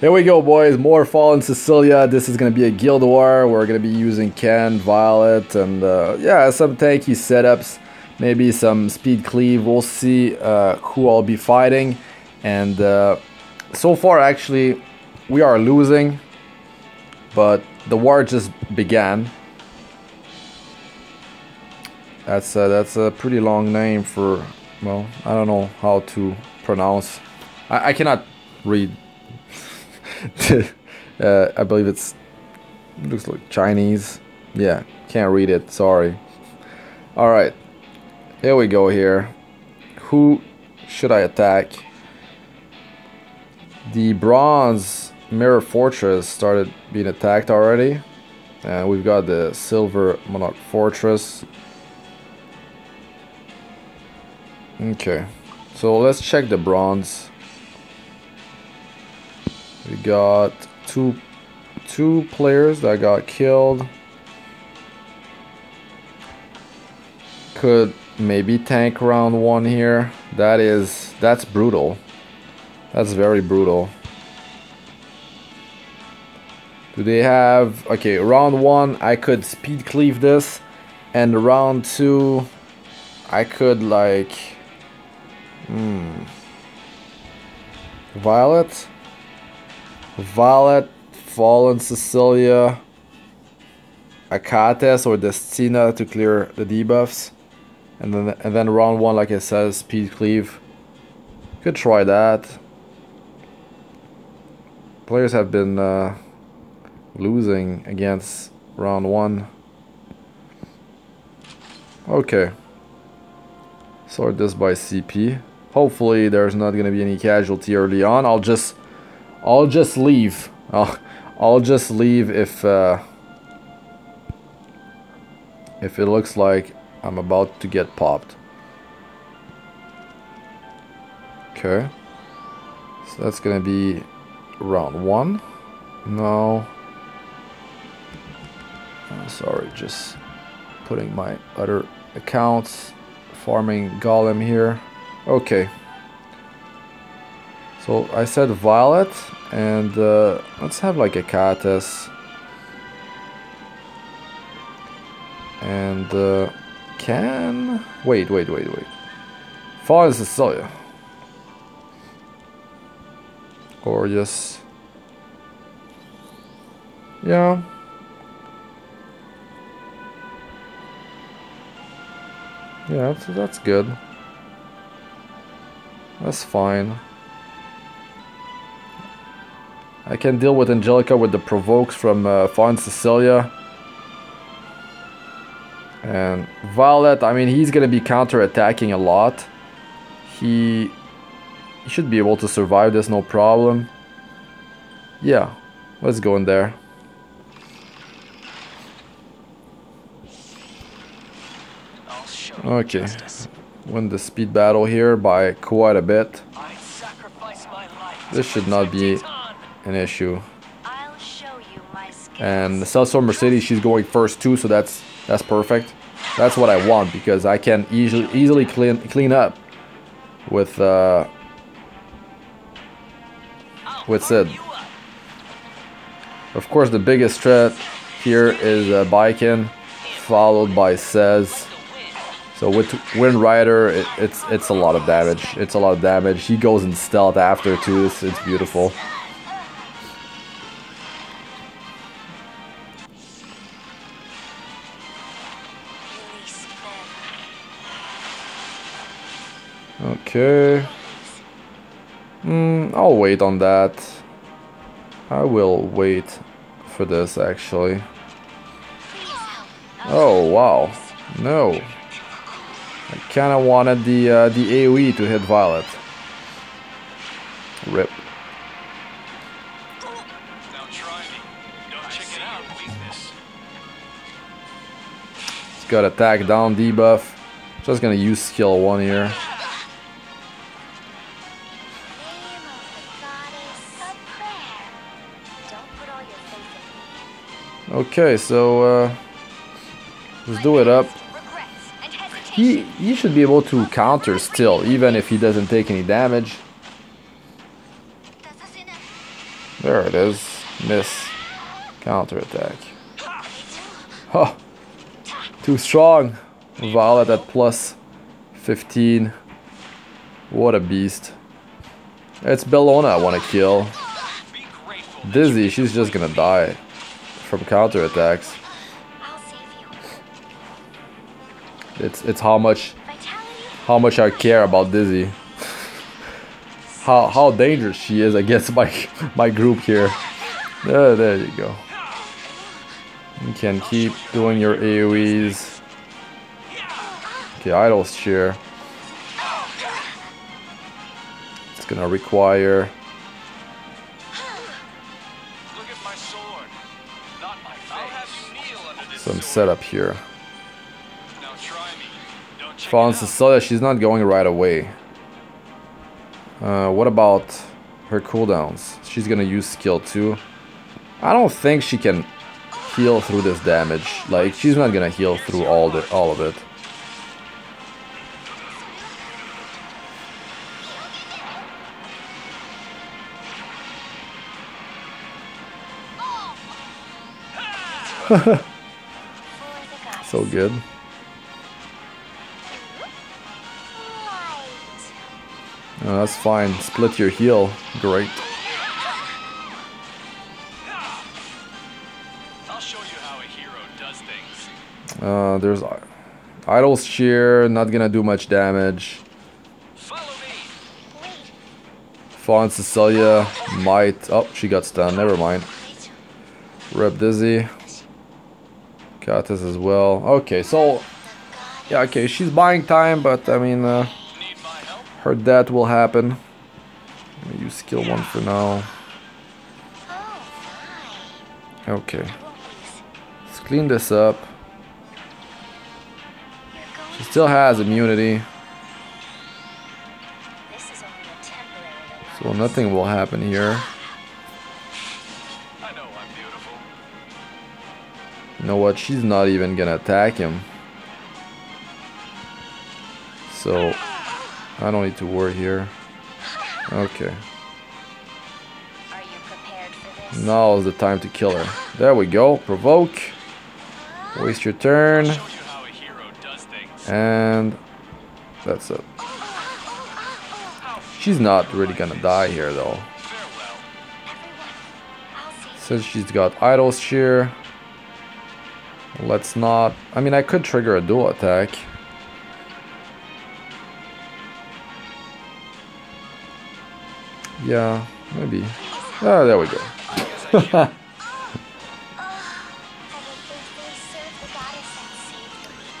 Here we go, boys. More Fallen Cecilia. This is going to be a guild war. We're going to be using Ken, Violet, and yeah, some tanky setups. Maybe some speed cleave. We'll see who I'll be fighting. And so far, actually, we are losing. But the war just began. That's a pretty long name for, well, I don't know how to pronounce. I cannot read. I believe it looks like Chinese. Yeah, can't read it, sorry. Alright, here we go here. Who should I attack? The bronze mirror fortress started being attacked already. We've got the silver monarch fortress. Okay, so let's check the bronze. We got two players that got killed. Could maybe tank round one here. That's brutal. That's very brutal. Do they have, okay, round one I could speed cleave this, and round two I could like Violet, Fallen Cecilia, Achates or Destina to clear the debuffs, and then round one, like I said, speed cleave. Could try that. Players have been losing against round one. Okay. Sort this by CP. Hopefully, there's not gonna be any casualty early on. I'll just leave. I'll just leave if it looks like I'm about to get popped. Okay. So that's gonna be round one. No. I'm sorry, just putting my other accounts, farming Golem here. Okay. So I said Violet, and let's have like Achates and Ken. Wait. Fallen Cecilia. Aureus. Yeah. Yeah, that's good. That's fine. I can deal with Angelica with the provokes from Fallen Cecilia. And Violet, I mean, he's gonna be counter-attacking a lot. He should be able to survive this, no problem. Yeah, let's go in there. Okay, win the speed battle here by quite a bit. This should not be an issue. I'll show you my skills. And the Celestial Mercedes, she's going first too, so that's perfect. That's what I want, because I can easily clean up with Cidd. Of course, the biggest threat here is Biken, followed by Sez. So with Wind Rider, it's a lot of damage. It's a lot of damage. He goes in stealth after too. It's beautiful. Okay. I'll wait on that. I will wait for this, actually. Oh wow! No, I kind of wanted the AOE to hit Violet. Rip. It's got attack down debuff. Just gonna use skill one here. Okay, so let's do it up. He should be able to counter still, even if he doesn't take any damage. There it is. Miss. Counterattack. Huh. Too strong. Violet at plus 15. What a beast. It's Bellona I want to kill. Dizzy, she's just gonna die from counterattacks. It's how much I care about Dizzy. How dangerous she is against my group here. There you go. You can keep doing your AoEs. Okay, Idol's Cheer. It's gonna require. Some setup here. Fallen Cecilia, she's not going right away. What about her cooldowns? She's gonna use skill 2. I don't think she can heal through this damage. Like, she's not gonna heal through all of it. So good. No, that's fine. Split your heal. Great. I'll show you how a hero does things. There's Idol's Cheer, not gonna do much damage. Fallen Cecilia might. Oh, she got stunned. Never mind. Rip Dizzy. Achates as well. Okay, so yeah, okay, she's buying time, but I mean. Her death will happen. I'm gonna use skill 1 for now. Okay. Let's clean this up. She still has immunity. So nothing will happen here. You know what? She's not even gonna attack him. So I don't need to worry here. Okay. Are you prepared for this? Now is the time to kill her. There we go. Provoke. Waste your turn. And that's it. She's not really gonna die here though. Since she's got Idol's Cheer. Let's not. I mean, I could trigger a dual attack. Yeah, maybe. Ah, there we go.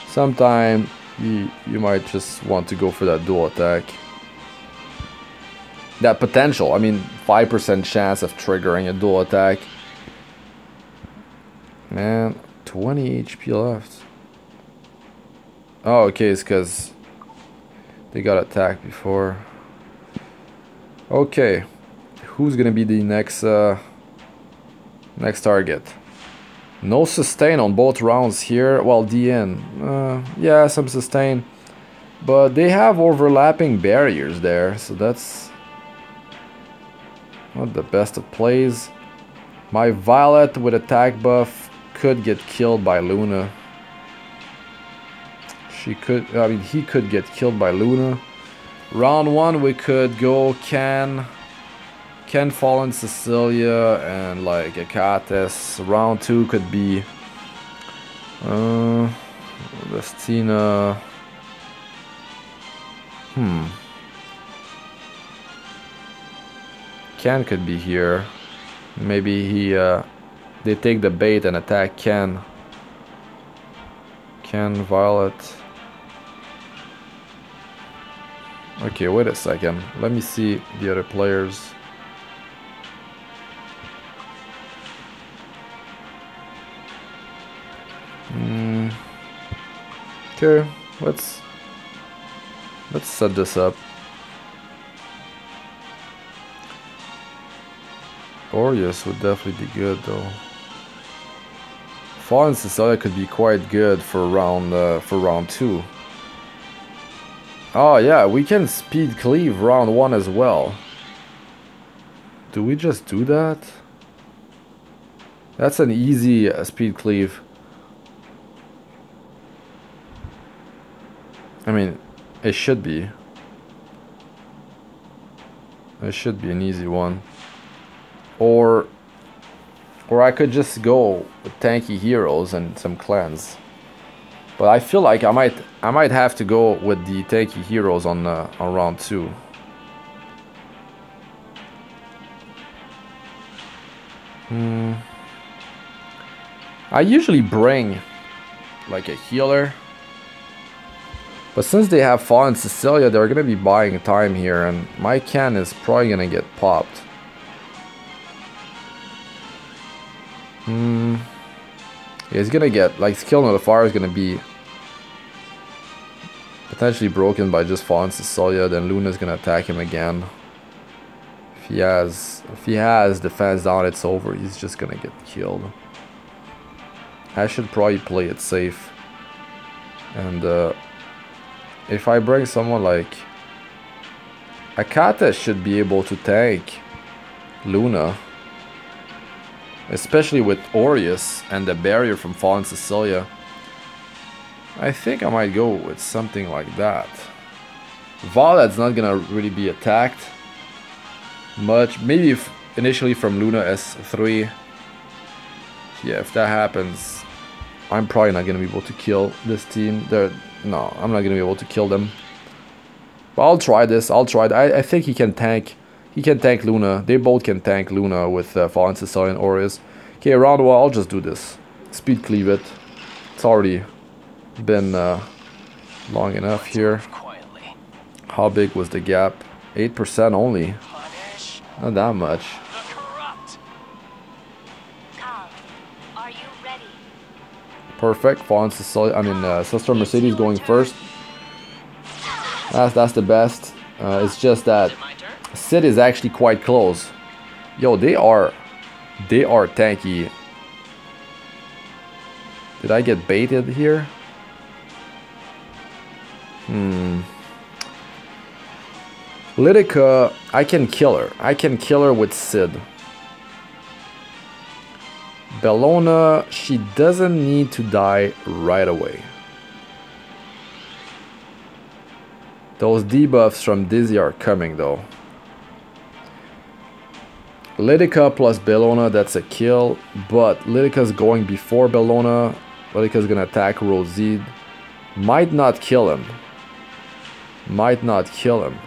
Sometime you might just want to go for that dual attack. That potential, I mean, 5% chance of triggering a dual attack. Man, 20 HP left. Oh, okay, it's because they got attacked before. Okay, who's gonna be the next target? No sustain on both rounds here. Well, DN, yeah, some sustain, but they have overlapping barriers there, so that's not the best of plays. My Violet with attack buff could get killed by Luna. She could, I mean, he could get killed by Luna. Round 1 we could go Ken, Fallen Cecilia and like Achates. Round 2 could be Vestina. Ken could be here. Maybe he they take the bait and attack Ken. Ken, Violet. Okay, wait a second. Let me see the other players. Okay, let's set this up. Aureus would definitely be good though. Fallen Cecilia could be quite good for round 2. Oh yeah, we can speed cleave round 1 as well. Do we just do that? That's an easy speed cleave. I mean, it should be. It should be an easy one. Or I could just go with tanky heroes and some clans. But I feel like I might have to go with the tanky heroes on round 2. Hmm. I usually bring like a healer. But since they have Fallen Cecilia, they're gonna be buying time here, and my Ken is probably gonna get popped. Hmm. Yeah, he's gonna get like Skill Notifier is gonna be potentially broken by just Fallen Cecilia. Then Luna's gonna attack him again. If he has defense down, it's over. He's just gonna get killed. I should probably play it safe, and if I bring someone like Achates, should be able to tank Luna, especially with Aureus and the barrier from Fallen Cecilia. I think I might go with something like that. Violet's not gonna really be attacked much. Maybe if initially from Luna S3. Yeah, if that happens, I'm probably not gonna be able to kill this team. No, I'm not gonna be able to kill them. But I'll try this. I think he can tank. He can tank Luna. They both can tank Luna with Fallen Cecilia and Aureus. Okay, round one. I'll just do this. Speed cleave it. It's already been long enough here. How big was the gap? 8% only. Not that much. Perfect. Fallen Cecilia. I mean, Celestial Mercedes going first. That's the best. It's just that Cidd is actually quite close. Yo, they are tanky. Did I get baited here? Hmm. Lidica, I can kill her. I can kill her with Cidd. Bellona, she doesn't need to die right away. Those debuffs from Dizzy are coming though. Lidica plus Bellona, that's a kill, but Lidica's going before Bellona. Lidica's gonna attack Roozid. Might not kill him. Might not kill him.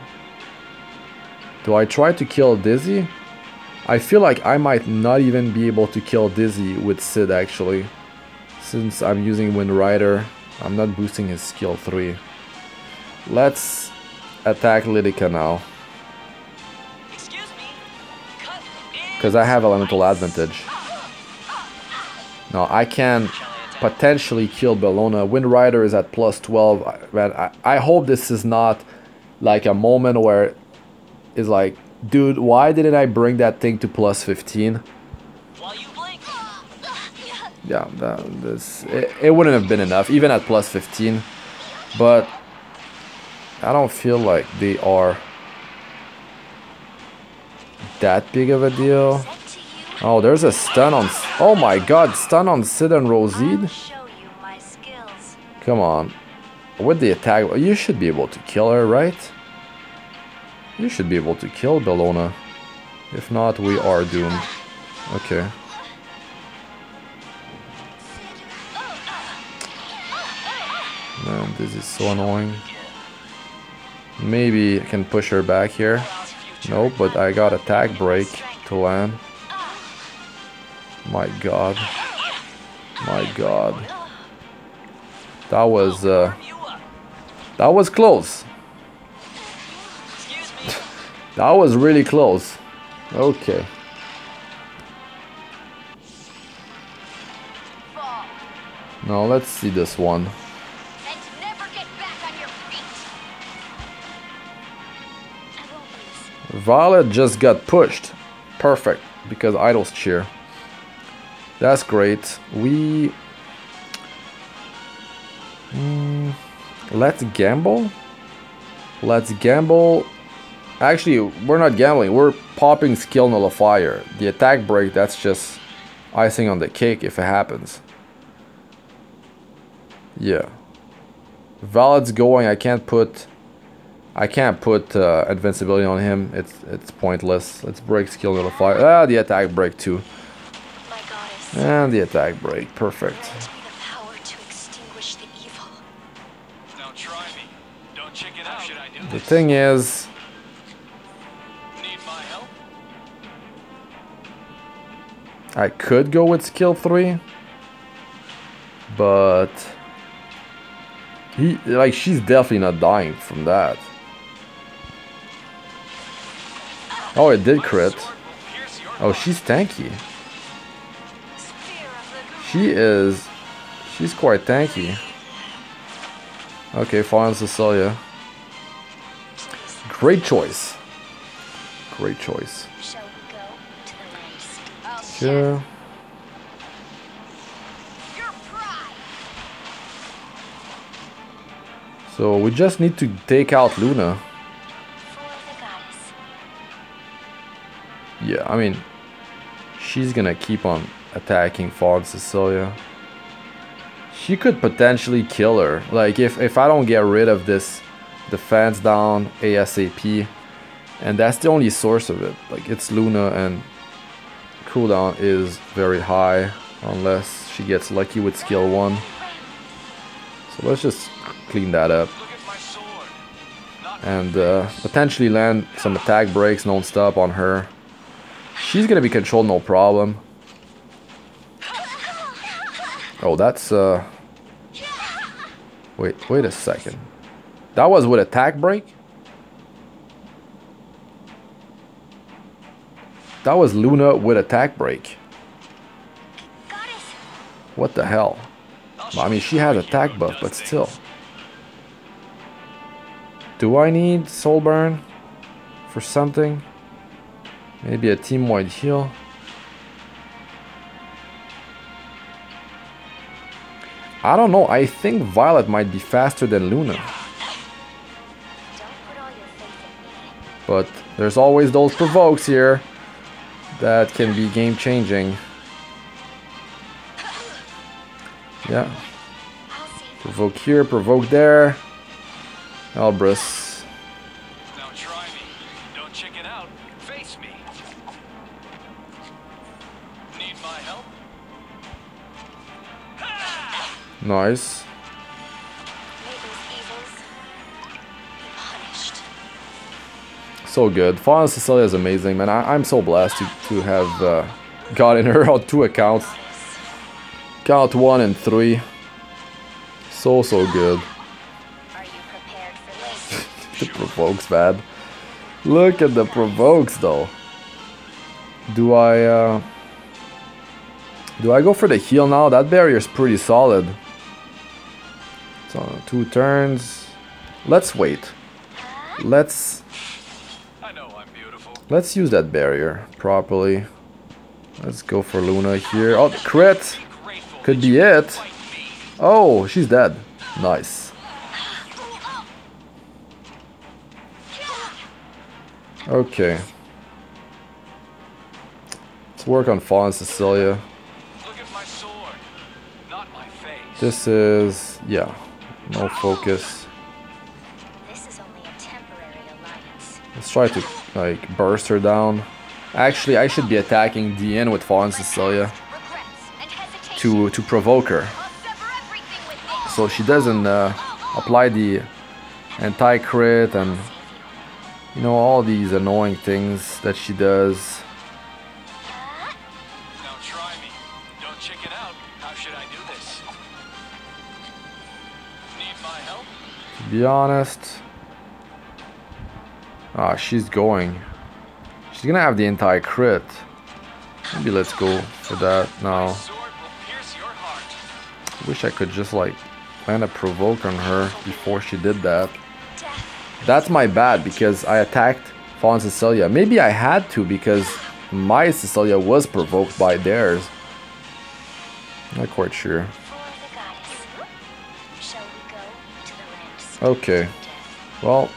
Do I try to kill Dizzy? I feel like I might not even be able to kill Dizzy with Cidd actually. Since I'm using Wind Rider, I'm not boosting his skill 3. Let's attack Lidica now. Because I have elemental advantage. Now I can potentially kill Bellona. Wind Rider is at plus 12. I hope this is not like a moment where it's like, dude, why didn't I bring that thing to plus 15? Yeah, it wouldn't have been enough, even at plus 15. But I don't feel like they are that big of a deal. Oh, there's a stun on... Oh my god, stun on Cidd and Roozid? Come on. With the attack, you should be able to kill her, right? You should be able to kill Bellona. If not, we are doomed. Okay. Man, this is so annoying. Maybe I can push her back here. Nope, but I got attack break to land. My god. My god. That was close. That was really close. Okay. Now let's see this one. Violet just got pushed. Perfect, because Idol's Cheer. That's great. We... let's gamble? Let's gamble... Actually, we're not gambling, we're popping skill nullifier. The attack break, that's just icing on the cake if it happens. Yeah. Violet's going. I can't put invincibility on him. It's pointless. Let's break skill nullifier. Ah, the attack break too. And the attack break. Perfect. The thing is, I could go with skill 3, but he, like, she's definitely not dying from that. Oh, it did crit. Oh, she's tanky. She's quite tanky. Okay, Fallen Cecilia. Great choice. Great choice. Yeah. So we just need to take out Luna. Yeah, I mean, she's gonna keep on attacking Fallen Cecilia. She could potentially kill her. Like, if I don't get rid of this defense down ASAP, and that's the only source of it. Like, it's Luna, and cooldown is very high unless she gets lucky with skill 1. So let's just clean that up and potentially land some attack breaks non-stop on her. She's gonna be controlled, no problem. Oh, that's wait a second, that was with attack break? That was Luna with attack break. What the hell? I mean, she has attack buff, but still. Do I need soul burn for something? Maybe a team-wide heal. I don't know. I think Violet might be faster than Luna. But there's always those provokes here. That can be game-changing. Yeah. Provoke here, provoke there. Elbris. Now try me. Don't chicken out. Face me. Need my help? Ha! Nice. So good. Fallen Cecilia is amazing, man. I'm so blessed to have gotten her on 2 accounts. Count 1 and 3. So good. Are you prepared for this? The provokes, man. Look at the provokes, though. Do I go for the heal now? That barrier's pretty solid. So 2 turns. Let's wait. Let's use that barrier properly. Let's go for Luna here. Oh, crit! Could be it. Oh, she's dead. Nice. Okay. Let's work on Fallen Cecilia. This is... yeah. No focus. Let's try to... like, burst her down. Actually, I should be attacking DN with Fallen Cecilia to provoke her, so she doesn't apply the anti-crit and, you know, all these annoying things that she does. Now try me. Don't check it out. How should I do this? Need my help? To be honest. Ah, she's going. She's gonna have the entire crit. Maybe let's go for that now. I wish I could just, like, plan a provoke on her before she did that. That's my bad, because I attacked Fallen Cecilia. Maybe I had to, because my Cecilia was provoked by theirs. Not quite sure. Okay. Well...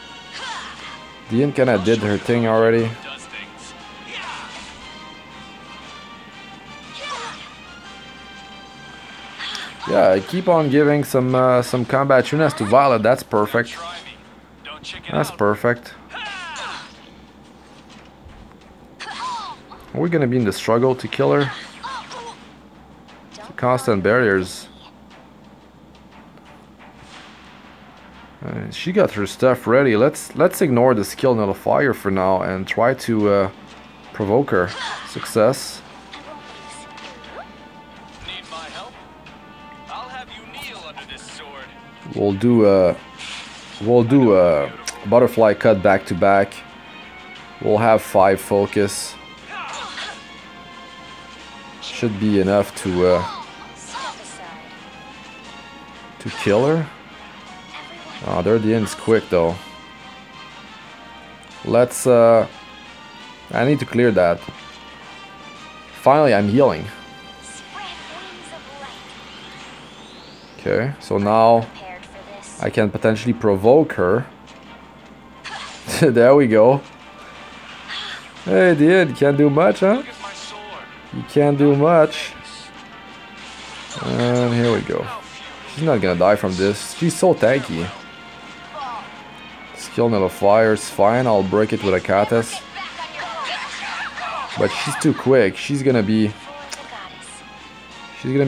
Dian kinda did her thing already. Yeah, I keep on giving some combat tunas to Violet. That's perfect. That's perfect. Are we gonna be in the struggle to kill her? Constant barriers. She got her stuff ready. Let's ignore the skill nullifier for now and try to provoke her. Success. Need my help? I'll have you kneel under this sword. We'll do a butterfly cut back to back. We'll have 5 focus. Should be enough to kill her. Oh, there the end's quick though. Let's I need to clear that. Finally I'm healing. Okay, so now I can potentially provoke her. There we go. Hey, the end can't do much, huh? You can't do much. And here we go. She's not gonna die from this. She's so tanky. Skill nullifier is fine. I'll break it with Achates. But she's too quick. She's gonna be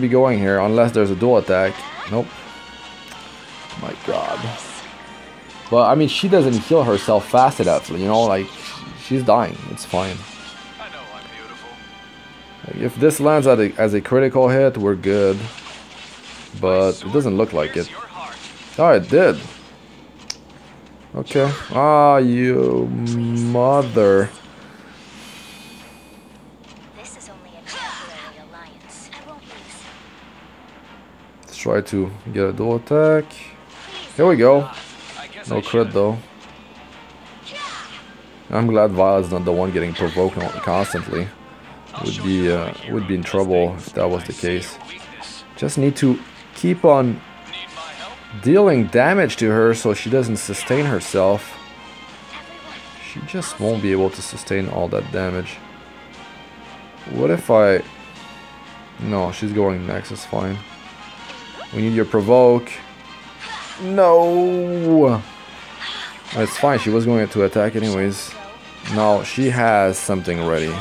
going here unless there's a dual attack. Nope. My God. Well, I mean, she doesn't heal herself fast enough. You know, like she's dying. It's fine. If this lands as a critical hit, we're good. But it doesn't look like it. Oh, it did. Okay. Ah, you mother. This is only a temporary alliance. I won't lose. Let's try to get a dual attack. Here we go. No crit though. I'm glad Violet's not the one getting provoked constantly. Would be in trouble if that was the case. Just need to keep on dealing damage to her so she doesn't sustain herself. She just won't be able to sustain all that damage. What if I... No, she's going next, it's fine. We need your provoke. No! It's fine, she was going to attack anyways. Now she has something ready.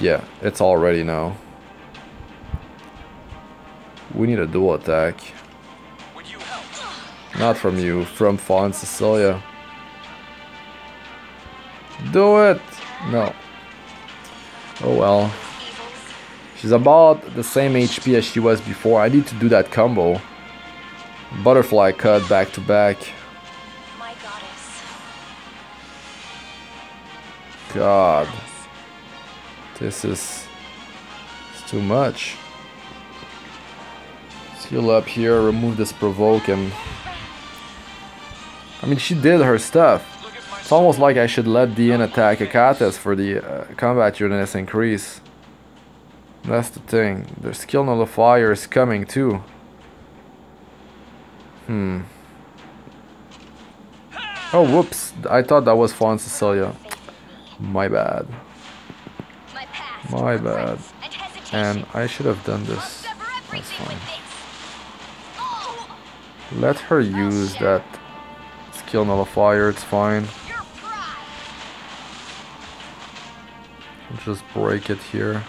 Yeah, it's all ready now. We need a dual attack. Not from you, from Fallen Cecilia. Do it! No. Oh well. She's about the same HP as she was before. I need to do that combo. Butterfly cut back to back. God. This is too much. Let's heal up here, remove this provoke, and I mean she did her stuff. It's almost like I should let Dien attack Achates for the combat unit's increase. That's the thing. Their skill nullifier is coming too. Oh whoops! I thought that was Fallen Cecilia. My bad. My bad. And I should have done this. That's fine. Let her use that skill nullifier, it's fine. Just break it here.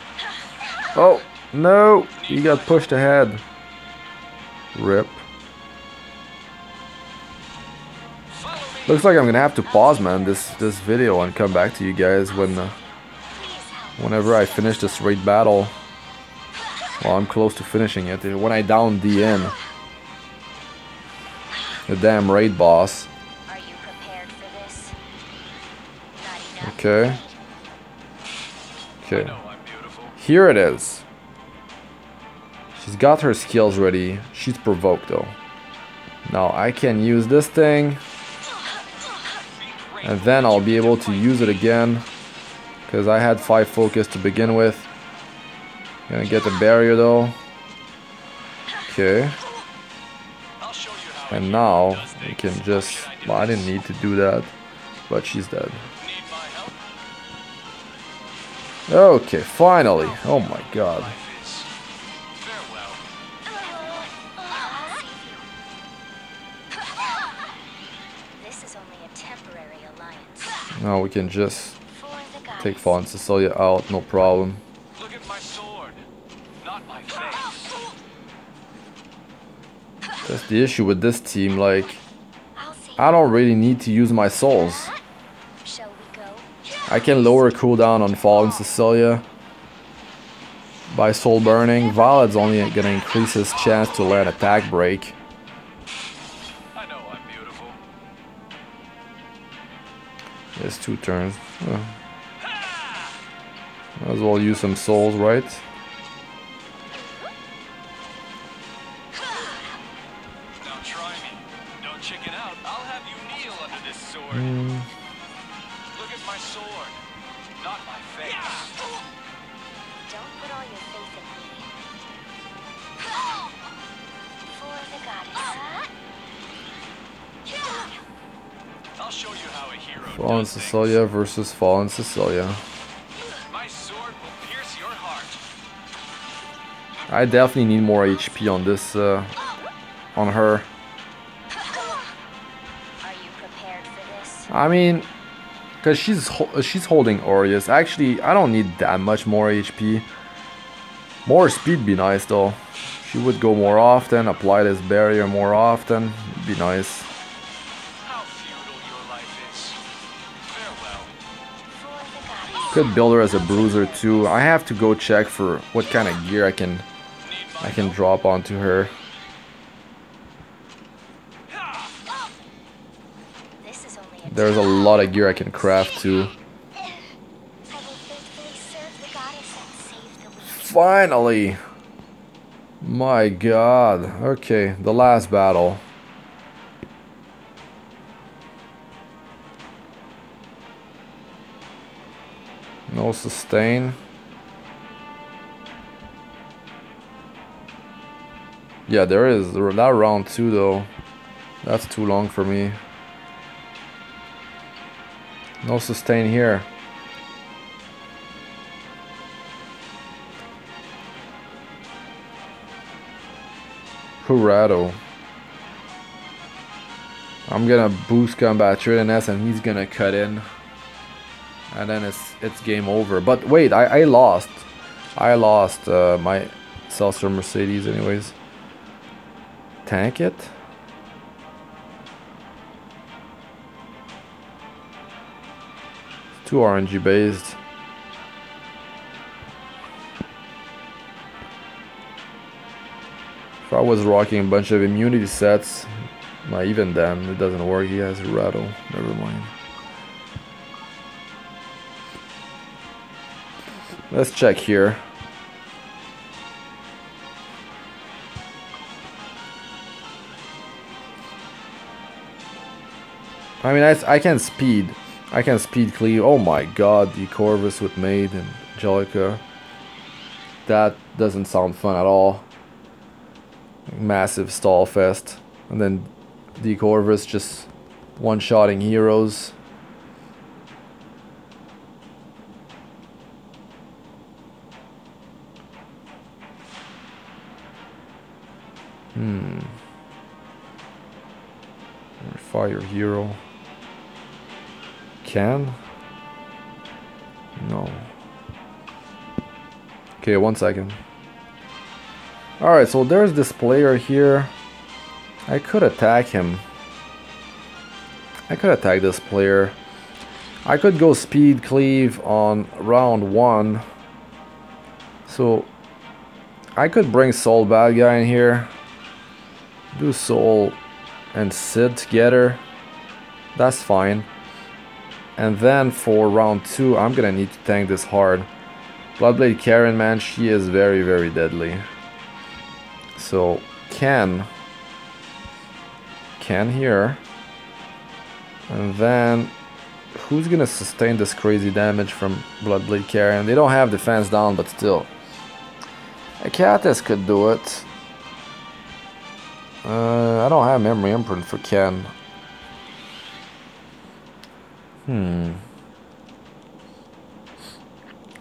Oh, no! He got pushed ahead. Rip. Looks like I'm gonna have to pause, man, this video and come back to you guys whenever I finish this raid battle. Well, I'm close to finishing it. When I down DN, the damn raid boss. Are you prepared for this? Okay. Okay. Here it is. She's got her skills ready. She's provoked though. Now I can use this thing. And then I'll be able to use it again. Because I had 5 focus to begin with. Gonna get the barrier though. Okay. And now we can just... Well, I didn't need to do that. But she's dead. Okay, finally. Oh my God. Now we can just take Fallen Cecilia out, no problem. Look at my sword, not my face. That's the issue with this team, like, I don't really need to use my souls. I can lower cooldown on Fallen Cecilia by soul burning. Violet's only gonna increase his chance to land attack break. I know I'm beautiful. It's 2 turns. Oh. Might as well use some souls, right? Now try me. Don't chicken out. I'll have you kneel under this sword. Look at my sword, not my face. Don't put all your faith in me. For the goddess. I'll show you how a hero does things. Fallen Cecilia versus Fallen Cecilia. I definitely need more HP on this, on her. Are you prepared for this? I mean, cause she's holding Aureus. Actually, I don't need that much more HP. More speed be nice though. She would go more often, apply this barrier more often. It'd be nice. How futile your life is. Farewell. Could build her as a bruiser too. I have to go check for what kind of gear I can drop onto her. There's a lot of gear I can craft too. Finally! My god. Okay, the last battle. No sustain. Yeah, there is. That round 2 though. That's too long for me. No sustain here. Curado. I'm gonna boost combat trade and S and he's gonna cut in. And then it's game over. But wait, I lost. I lost my Celestial Mercedes anyways. Tank it. It's too RNG based. If I was rocking a bunch of immunity sets, not even then, it doesn't work. He has a rattle. Never mind. Let's check here. I mean, I can speed cleave. Oh my god, De Corvus with Maid and Angelica. That doesn't sound fun at all. Massive stall fest. And then De Corvus just one-shotting heroes. Fire hero. Ken? No. Okay, 1 second. Alright, so there's this player here. I could attack him. I could attack this player. I could go speed cleave on round 1. So, I could bring soul bad guy in here. Do soul and Cidd together. That's fine. And then for round 2, I'm gonna need to tank this hard. Bloodblade Karin, man, she is very, very deadly. So, Ken here. And then, who's gonna sustain this crazy damage from Bloodblade Karin? They don't have defense down, but still. Achates could do it. I don't have memory imprint for Ken.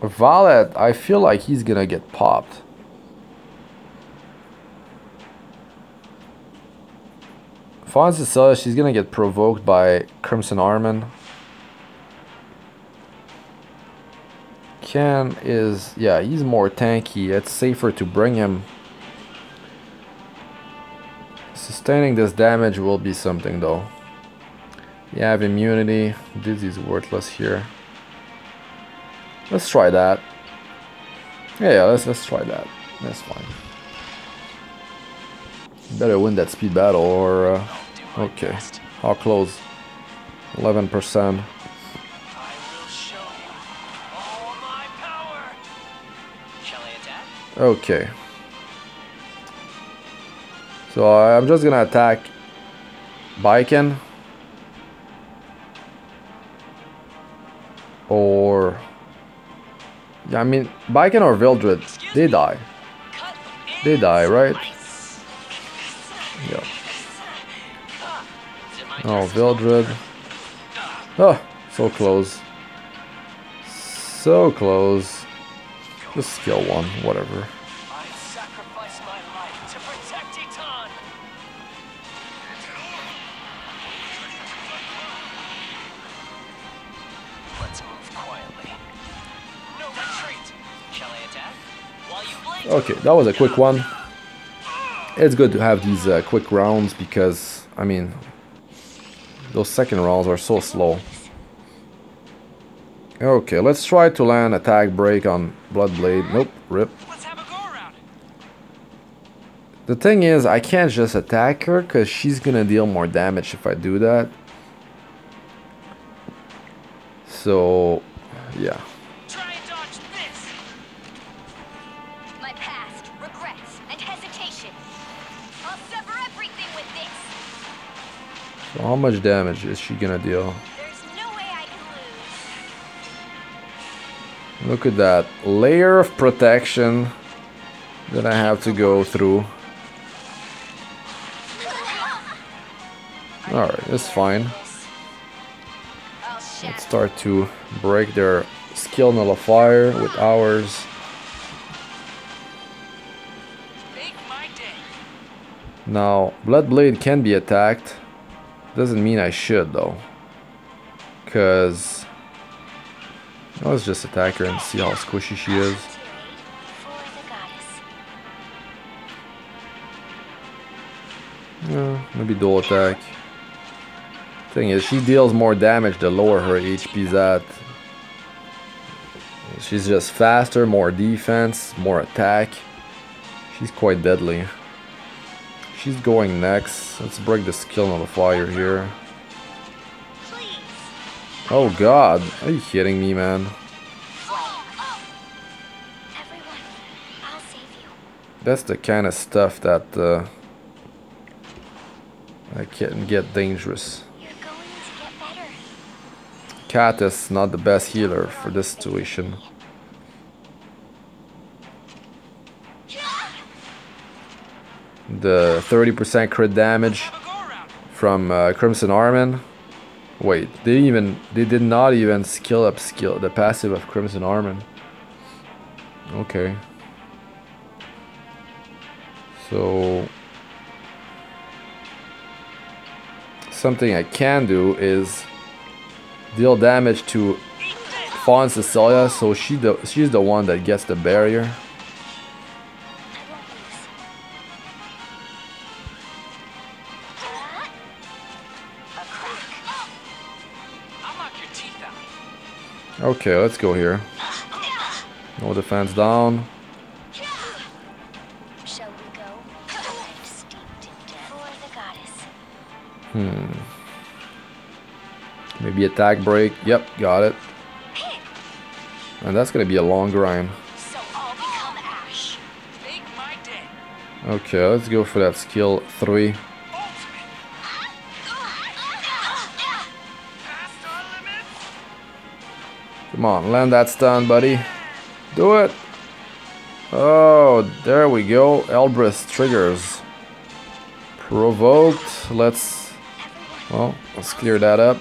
Violet, I feel like he's gonna get popped. Fallen Cecilia, she's gonna get provoked by Crimson Armin. Ken is, yeah, he's more tanky. It's safer to bring him. Sustaining this damage will be something though. You have immunity. Dizzy's worthless here. Let's try that. Yeah, let's try that. That's fine. Better win that speed battle or... okay, how close? 11%. Okay. So I'm just gonna attack Biken. Or... I mean, Biken or Vildred, they die. They die, right? Yeah. Oh, Vildred. Oh, so close. So close. Just kill one, whatever. Okay, that was a quick one. It's good to have these quick rounds because, I mean, those second rounds are so slow. Okay, let's try to land attack break on Bloodblade. Nope, rip. The thing is, I can't just attack her because she's gonna deal more damage if I do that. So, yeah. So how much damage is she gonna deal? No way I can lose. Look at that layer of protection that I have to go through. Alright, that's fine. Let's start to break their skill nullifier with ours. Now, Bloodblade can be attacked. Doesn't mean I should though, because let's just attack her and see how squishy she is. Yeah, maybe dual attack. Thing is, she deals more damage the lower her HP's at. She's just faster, more defense, more attack. She's quite deadly. She's going next. Let's break the skill nullifier here. Oh god, are you kidding me, man? That's the kind of stuff that I can get dangerous. Cat is not the best healer for this situation. The 30% crit damage from Crimson Armin. Wait, they did not even skill up the passive of Crimson Armin. Okay. So something I can do is deal damage to Fallen Cecilia, so she's the one that gets the barrier. Okay, let's go here. No defense down. Shall we go? Maybe attack break. Yep, got it. And that's gonna be a long grind. Okay, let's go for that skill 3. Come on, land that stun, buddy. Do it. Oh, there we go. Elbris triggers. Provoked. Let's clear that up.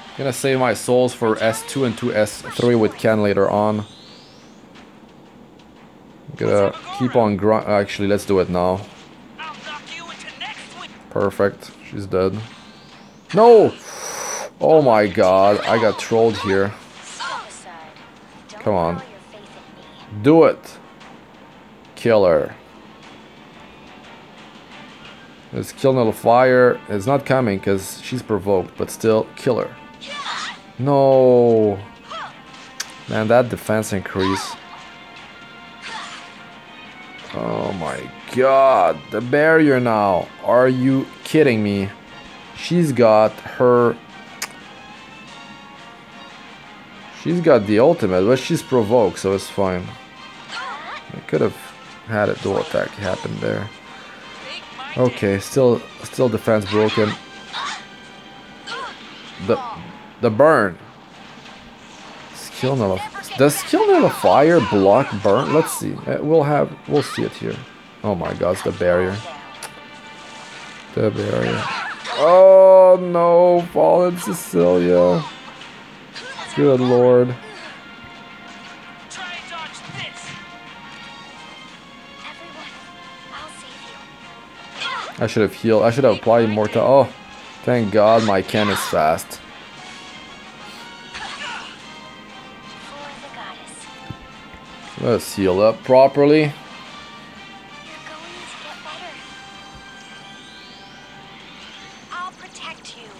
I'm gonna save my souls for S2 and 2S3 with Ken later on. I'm gonna keep on grind. Actually, let's do it now. Perfect. She's dead. No! Oh my god, I got trolled here. Come on. Do it. Killer. Let's kill Nullifier. It's not coming because she's provoked, but still, kill her. No. Man, that defense increase. Oh my god. The barrier now. Are you kidding me? She's got her... She's got the ultimate, but she's provoked, so it's fine. I could have had a dual attack happen there. Okay, still defense broken. The burn. Skill nullifier. Does skill nullifier block burn? Let's see. We'll see it here. Oh my god, it's the barrier. The barrier. Oh no, Fallen Cecilia. Good lord. I should have healed. I should have applied more to... Oh, thank god my Ken is fast. Let's heal up properly.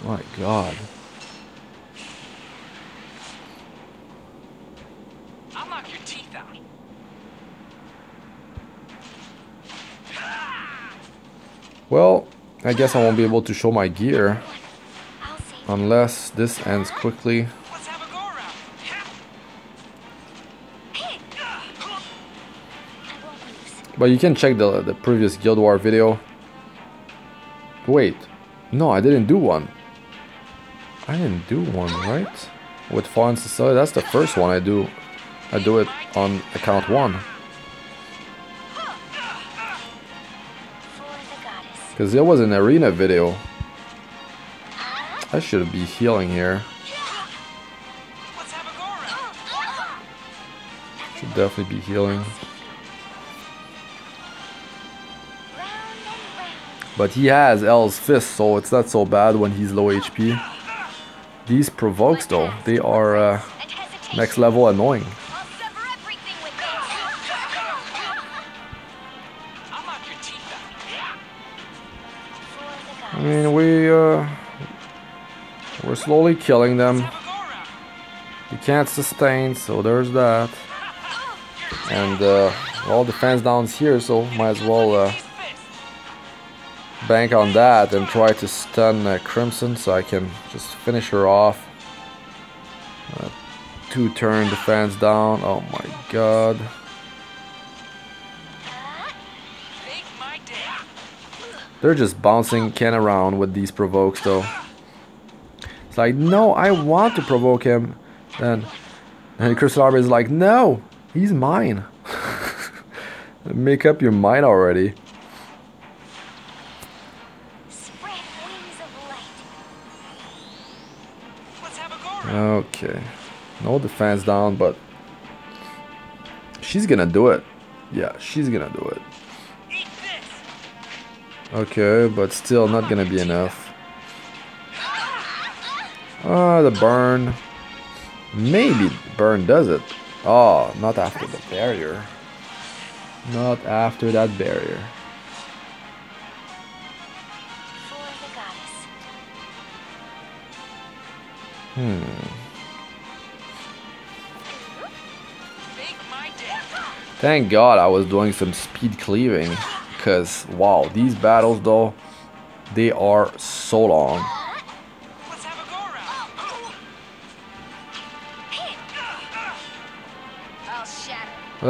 My god. Well, I guess I won't be able to show my gear unless this ends quickly. But you can check the previous Guild War video. Wait, no, I didn't do one. I didn't do one, right? With Fallen Cecilia, that's the first one I do. I do it on account one. Because there was an arena video. I should be healing here. Should definitely be healing. But he has L's fist, so it's not so bad when he's low HP. These provokes though, they are next level annoying. I mean, we're slowly killing them. We can't sustain, so there's that. And all defense downs here, so might as well bank on that and try to stun Crimson so I can just finish her off. 2-turn defense down. Oh my god. They're just bouncing Ken around with these provokes though. It's like, no, I want to provoke him. And Crimson Armin is like, no, he's mine. Make up your mind already. Okay. No defense down, but she's gonna do it. Yeah, she's gonna do it. Okay, but still not gonna be enough. The burn. Maybe burn does it. Oh, not after the barrier. Not after that barrier. Thank god I was doing some speed cleaving. Because, wow, these battles though, they are so long. Well,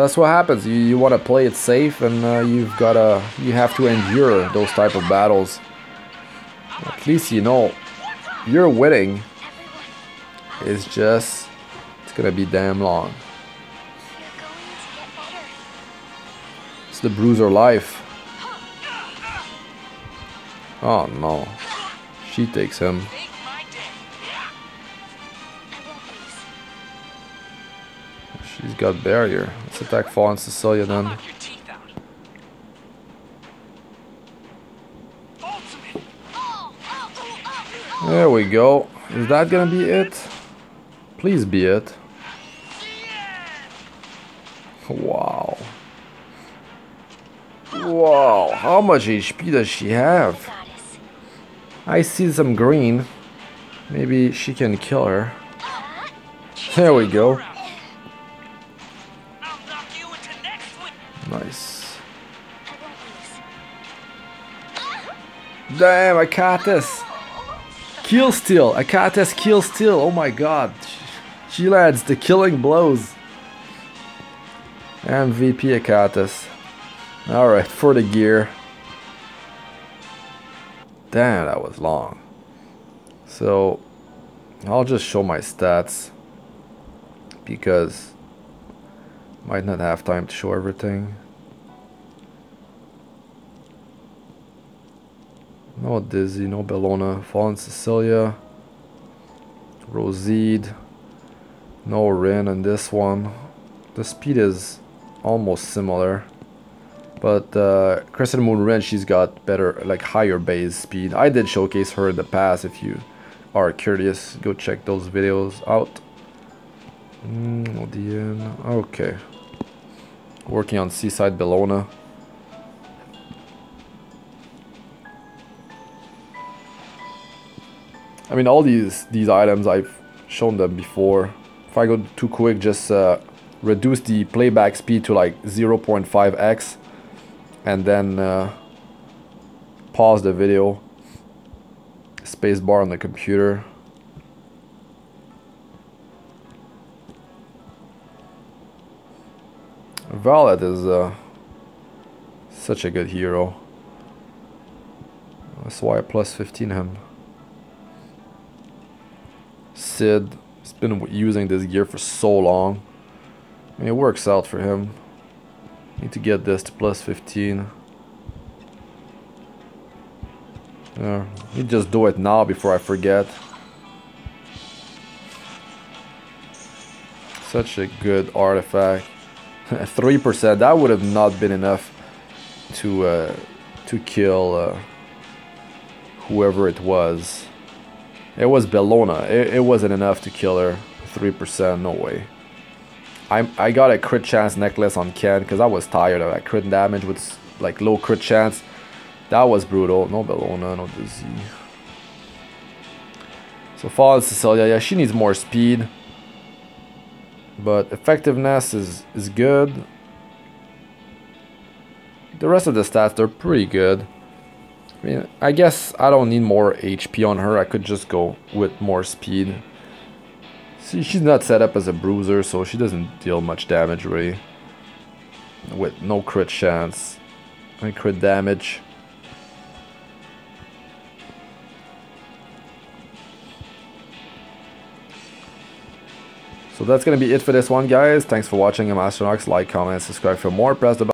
that's what happens. You want to play it safe, and you have to endure those type of battles. At least you know you're winning. It's gonna be damn long. It's the bruiser life. Oh no, she takes him. She's got barrier. Let's attack Fallen Cecilia then. There we go. Is that gonna be it? Please be it. Wow. Wow, how much HP does she have? I see some green. Maybe she can kill her. There we go. Nice. Damn, Achates! Kill steal! Achates kill steal! Oh my god! She lands the killing blows! MVP Achates. Alright, for the gear. Damn, that was long. So, I'll just show my stats, because I might not have time to show everything. No Dizzy, no Bellona, Fallen Cecilia, Roozid, no Rin in this one. The speed is almost similar, but Crescent Moon Rin, she's got better, like higher base speed. I did showcase her in the past. If you are curious, go check those videos out. Okay, working on Seaside Bellona. I mean, all these items I've shown them before. If I go too quick, just reduce the playback speed to like 0.5x and then pause the video, spacebar on the computer. Violet is such a good hero. That's why I plus 15 him. Cidd has been using this gear for so long. I mean, it works out for him. Need to get this to plus 15. Yeah, you just do it now before I forget. Such a good artifact. 3%, that would have not been enough to kill whoever it was. It was Bellona. It wasn't enough to kill her. 3%, no way. I got a crit chance necklace on Ken because I was tired of that crit damage with like low crit chance. That was brutal. No Bellona, no Dizzy. So Fallen Cecilia, yeah, she needs more speed. But effectiveness is good. The rest of the stats, they're pretty good. I mean, I guess I don't need more HP on her. I could just go with more speed. See, she's not set up as a bruiser, so she doesn't deal much damage really. With no crit chance and crit damage. So that's gonna be it for this one, guys. Thanks for watching. I'm Astranox. Like, comment, subscribe for more. Press the button.